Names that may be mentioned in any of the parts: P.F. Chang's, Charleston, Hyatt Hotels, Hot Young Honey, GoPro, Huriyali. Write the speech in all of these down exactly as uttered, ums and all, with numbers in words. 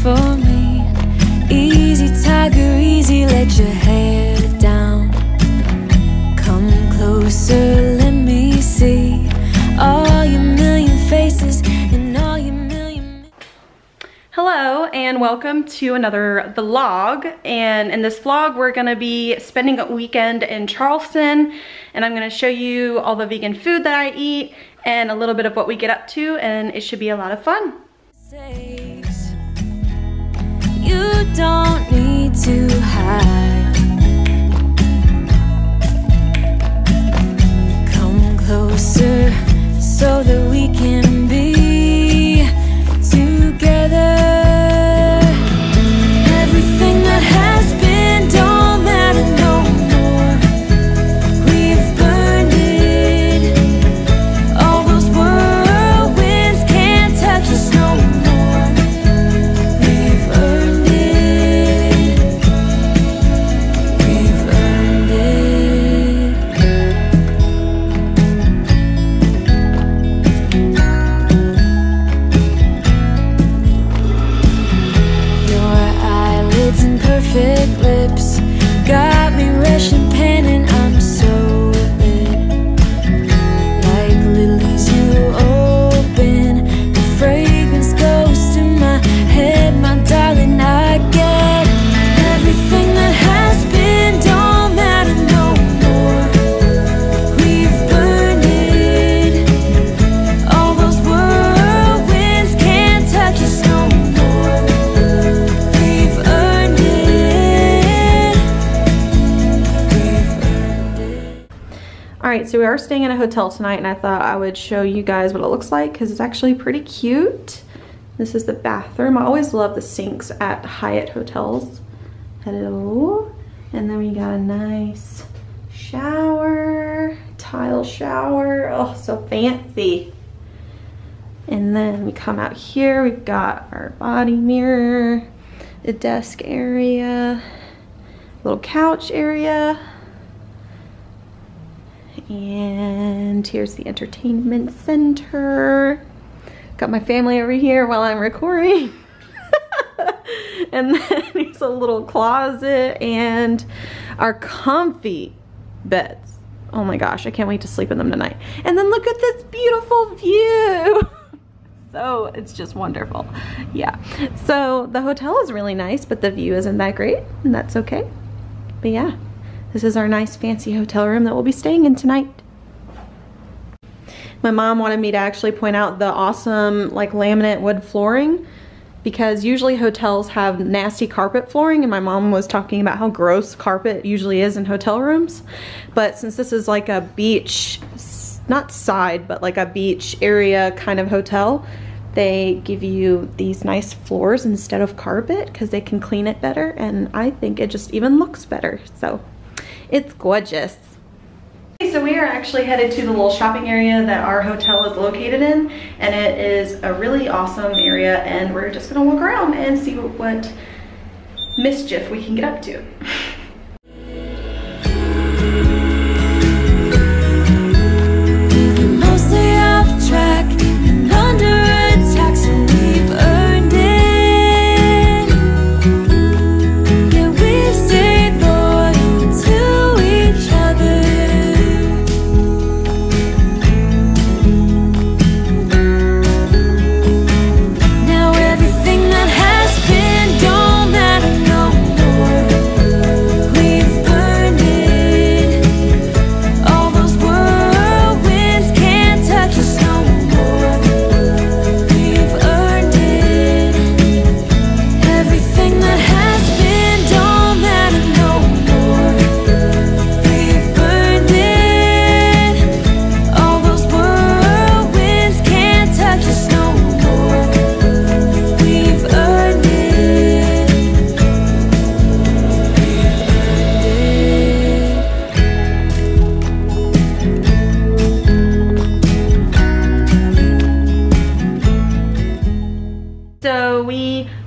just for me. Easy tiger, easy, let your head down. Come closer, let me see all your million faces and all your million. Hello and welcome to another vlog. And in this vlog, we're gonna be spending a weekend in Charleston, and I'm gonna show you all the vegan food that I eat and a little bit of what we get up to, and it should be a lot of fun. You don't need to hide. Come closer so that we can be together. Everything that has been don't matter no more. We've burned it. All those whirlwinds can't touch us no more. So we are staying in a hotel tonight, and I thought I would show you guys what it looks like because it's actually pretty cute. This is the bathroom. I always love the sinks at Hyatt Hotels. Hello. And then we got a nice shower, tile shower. Oh, so fancy. And then we come out here. We've got our body mirror, the desk area, little couch area. And here's the entertainment center. Got my family over here while I'm recording. And then here's a little closet and our comfy beds. Oh my gosh, I can't wait to sleep in them tonight. And then look at this beautiful view. So it's just wonderful. Yeah, so the hotel is really nice, but the view isn't that great, and that's okay. But yeah. This is our nice fancy hotel room that we'll be staying in tonight. My mom wanted me to actually point out the awesome like laminate wood flooring, because usually hotels have nasty carpet flooring, and my mom was talking about how gross carpet usually is in hotel rooms. But since this is like a beach, not side, but like a beach area kind of hotel, they give you these nice floors instead of carpet because they can clean it better, and I think it just even looks better. So it's gorgeous. Okay, so we are actually headed to the little shopping area that our hotel is located in, and it is a really awesome area, and we're just gonna walk around and see what, what mischief we can get up to.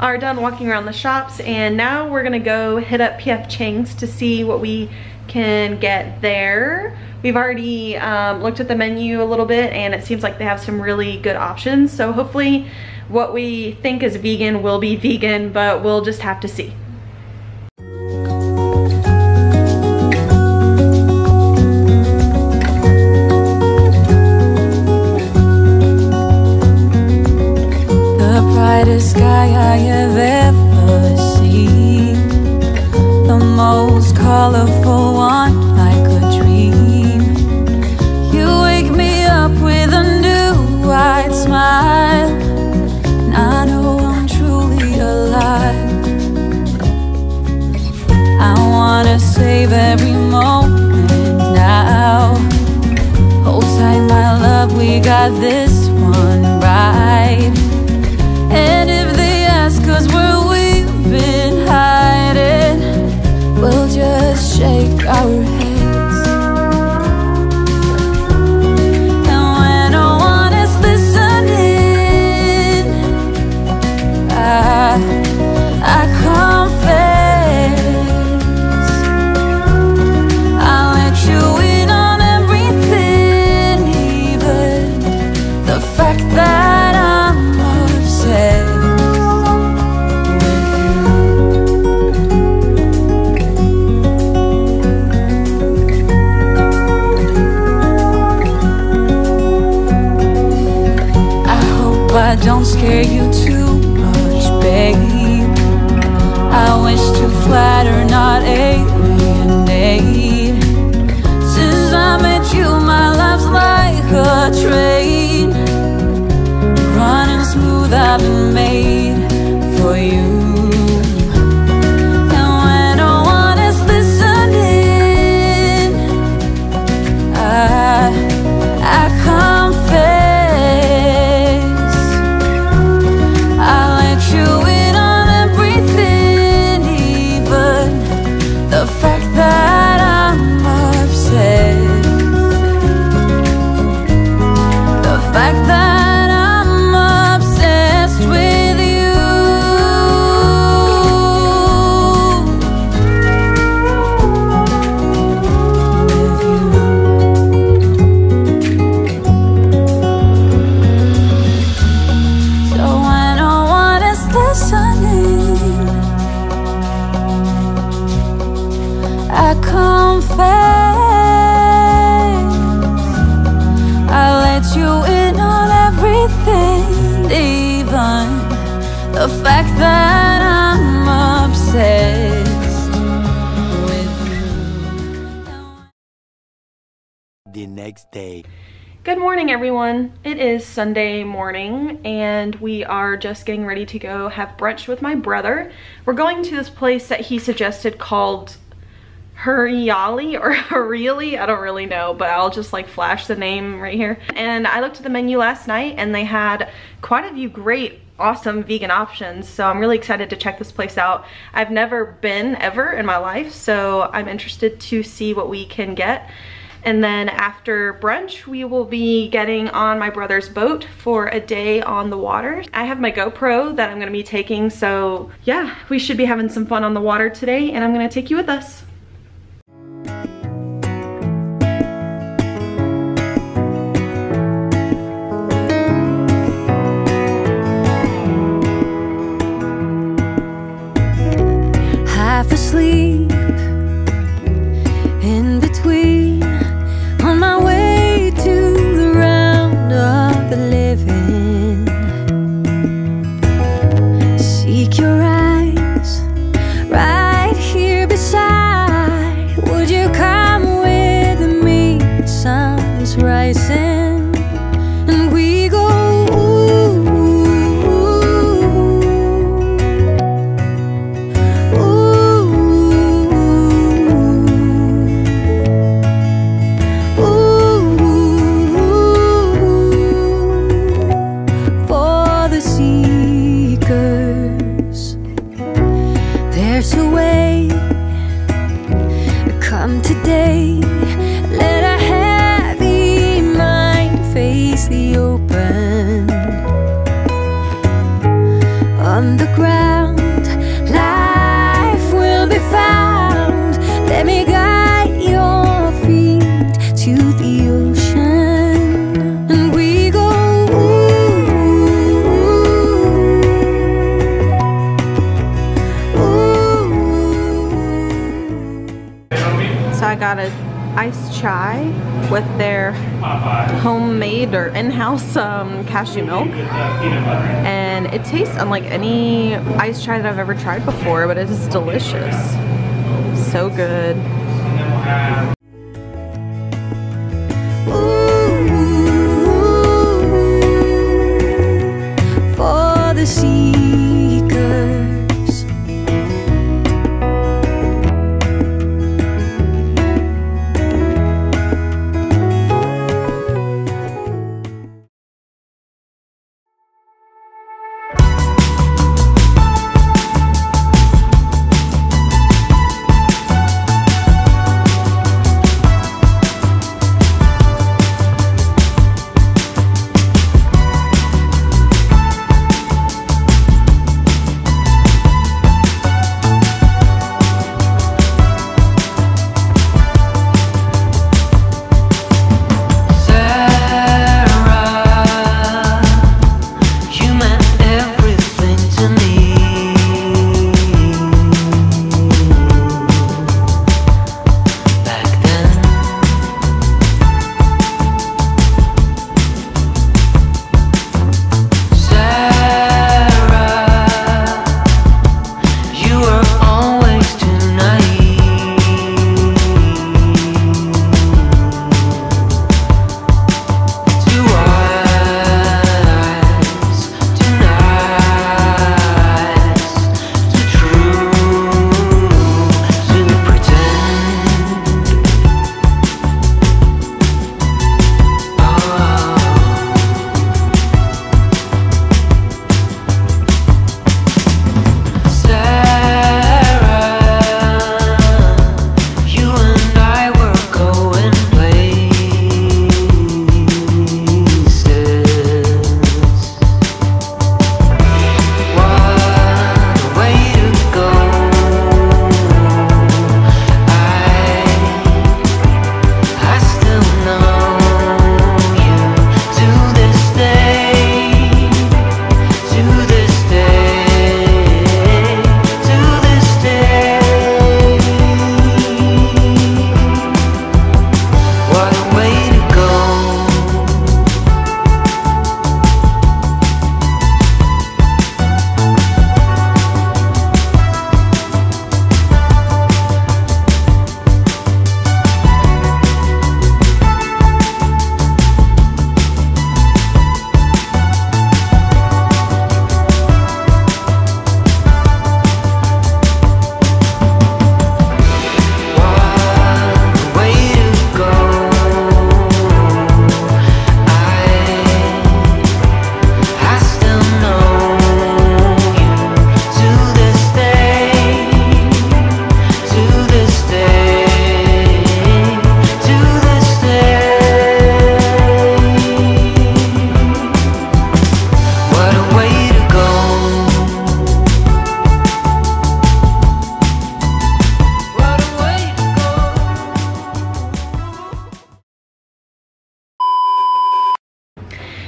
Are done walking around the shops, and now we're gonna go hit up P F Chang's to see what we can get there. We've already um, looked at the menu a little bit, and it seems like they have some really good options, so hopefully what we think is vegan will be vegan, but we'll just have to see. The brightest sky I have ever seen, the most colorful one I could dream. You wake me up with a new white smile, and I know I'm truly alive. I wanna save every moment now, hold tight my love, we got this one right. And if they ask us where we've been hiding, we'll just shake our heads. Don't scare you too much, babe. I wish to flatter, not alienate. Since I met you, my life's like a train, running smooth, I've been made for you. And when no one is listening, I, I confess the fact that I'm obsessed with you. The next day. Good morning, everyone. It is Sunday morning and we are just getting ready to go have brunch with my brother. We're going to this place that he suggested called Huriyali or Huriyali, I don't really know, but I'll just like flash the name right here. And I looked at the menu last night and they had quite a few great, awesome vegan options, so I'm really excited to check this place out. I've never been ever in my life, so I'm interested to see what we can get. And then after brunch, we will be getting on my brother's boat for a day on the water. I have my GoPro that I'm gonna be taking, so yeah, we should be having some fun on the water today, and I'm gonna take you with us. Half asleep, in between, on my way to the round of the living. Seek your eyes, right here beside. Would you come with me? Sun's rising. Ocean, and we go ooh, ooh, So I got an iced chai with their homemade or in-house um, cashew milk. And it tastes unlike any iced chai that I've ever tried before, but it is delicious. So good.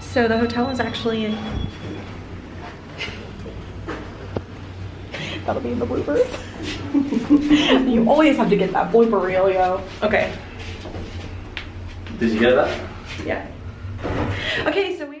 So the hotel is actually in... That'll be in the bloopers. You always have to get that blooper reel, yo. Okay. Did you get that? Yeah. Okay, so we...